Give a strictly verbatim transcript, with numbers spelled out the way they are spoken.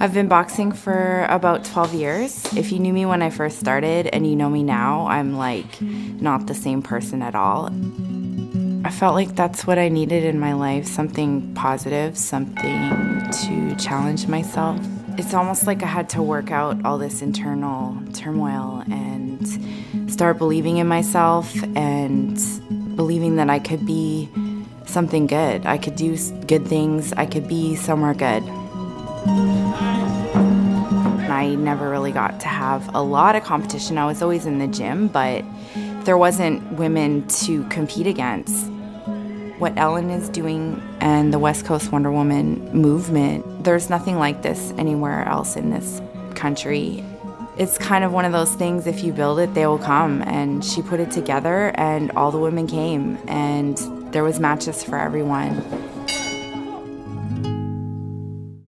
I've been boxing for about twelve years. If you knew me when I first started and you know me now, I'm like not the same person at all. I felt like that's what I needed in my life, something positive, something to challenge myself. It's almost like I had to work out all this internal turmoil and start believing in myself and believing that I could be something good. I could do good things. I could be somewhere good. I never really got to have a lot of competition. I was always in the gym, but there wasn't women to compete against. What Ellen is doing and the West Coast Wonder Woman movement, there's nothing like this anywhere else in this country. It's kind of one of those things, if you build it, they will come. And she put it together and all the women came and there was matches for everyone.